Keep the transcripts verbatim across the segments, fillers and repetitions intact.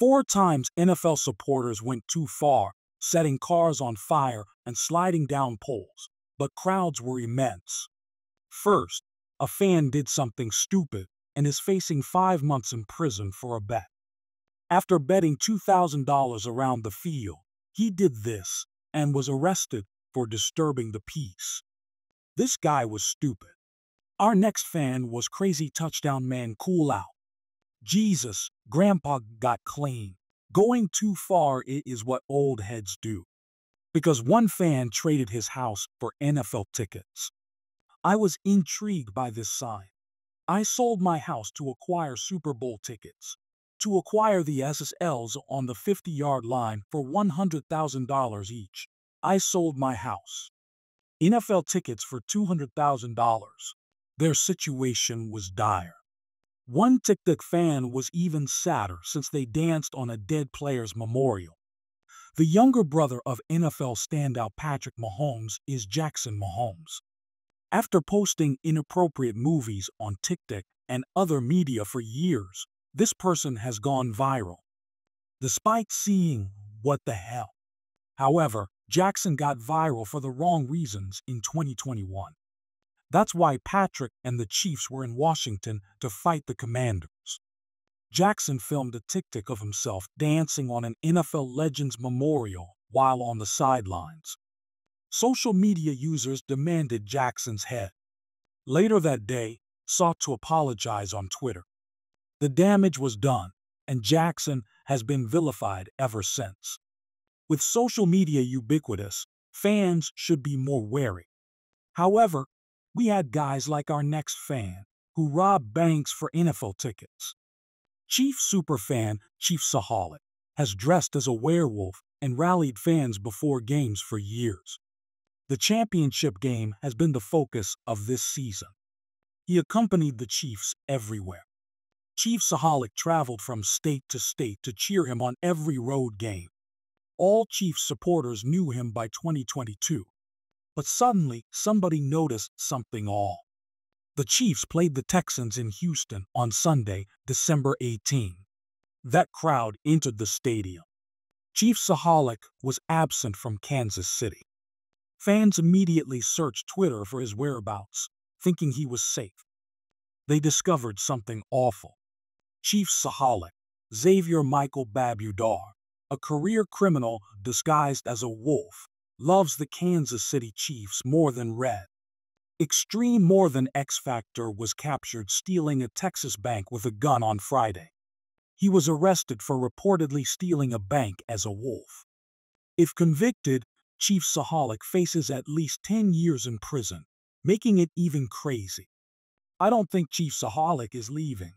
Four times N F L supporters went too far, setting cars on fire and sliding down poles, but crowds were immense. First, a fan did something stupid and is facing five months in prison for a bet. After betting two thousand dollars around the field, he did this and was arrested for disturbing the peace. This guy was stupid. Our next fan was crazy touchdown man Cool Out. Jesus, Grandpa got clean. Going too far is what old heads do. Because one fan traded his house for N F L tickets. I was intrigued by this sign. I sold my house to acquire Super Bowl tickets, to acquire the S S Ls on the fifty-yard line for one hundred thousand dollars each. I sold my house. N F L tickets for two hundred thousand dollars. Their situation was dire. One Tic-Tac fan was even sadder since they danced on a dead player's memorial. The younger brother of N F L standout Patrick Mahomes is Jackson Mahomes. After posting inappropriate movies on Tic-Tac and other media for years, this person has gone viral. Despite seeing what the hell. However, Jackson got viral for the wrong reasons in twenty twenty-one. That's why Patrick and the Chiefs were in Washington to fight the Commanders. Jackson filmed a Tic-Tac of himself dancing on an N F L legend's memorial while on the sidelines. Social media users demanded Jackson's head. Later that day, sought to apologize on Twitter. The damage was done, and Jackson has been vilified ever since. With social media ubiquitous, fans should be more wary. However, we had guys like our next fan, who robbed banks for N F L tickets. Chief superfan ChiefsAholic has dressed as a werewolf and rallied fans before games for years. The championship game has been the focus of this season. He accompanied the Chiefs everywhere. ChiefsAholic traveled from state to state to cheer him on every road game. All Chiefs supporters knew him by twenty twenty-two. But suddenly, somebody noticed something off. The Chiefs played the Texans in Houston on Sunday, December eighteenth. That crowd entered the stadium. ChiefsAholic was absent from Kansas City. Fans immediately searched Twitter for his whereabouts, thinking he was safe. They discovered something awful. ChiefsAholic, Xavier Michael Babudar, a career criminal disguised as a wolf, loves the Kansas City Chiefs more than red. Extreme more than X Factor was captured stealing a Texas bank with a gun on Friday. He was arrested for reportedly stealing a bank as a wolf. If convicted, ChiefsAholic faces at least ten years in prison, making it even crazy. I don't think ChiefsAholic is leaving.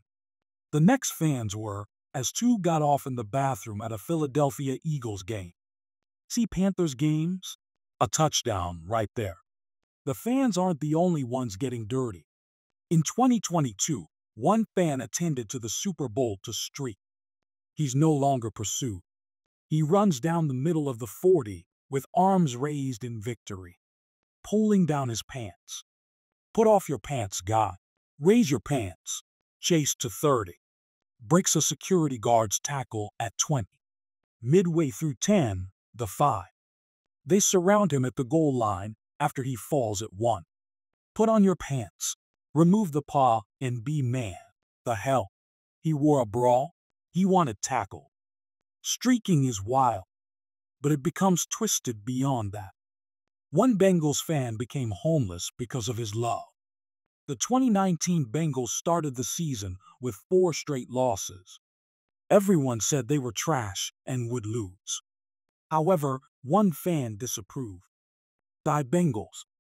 The next fans were, as two got off in the bathroom at a Philadelphia Eagles game. See Panthers games? A touchdown right there. The fans aren't the only ones getting dirty. In twenty twenty-two, one fan attended to the Super Bowl to streak. He's no longer pursued. He runs down the middle of the forty with arms raised in victory, pulling down his pants. Put off your pants, guy. Raise your pants. Chase to thirty. Breaks a security guard's tackle at twenty. Midway through ten, the five. They surround him at the goal line after he falls at one. Put on your pants. Remove the paw and be man. The hell. He wore a bra. He wanted tackle. Streaking is wild, but it becomes twisted beyond that. One Bengals fan became homeless because of his love. The twenty nineteen Bengals started the season with four straight losses. Everyone said they were trash and would lose. However, one fan disapproved. Die Bengals,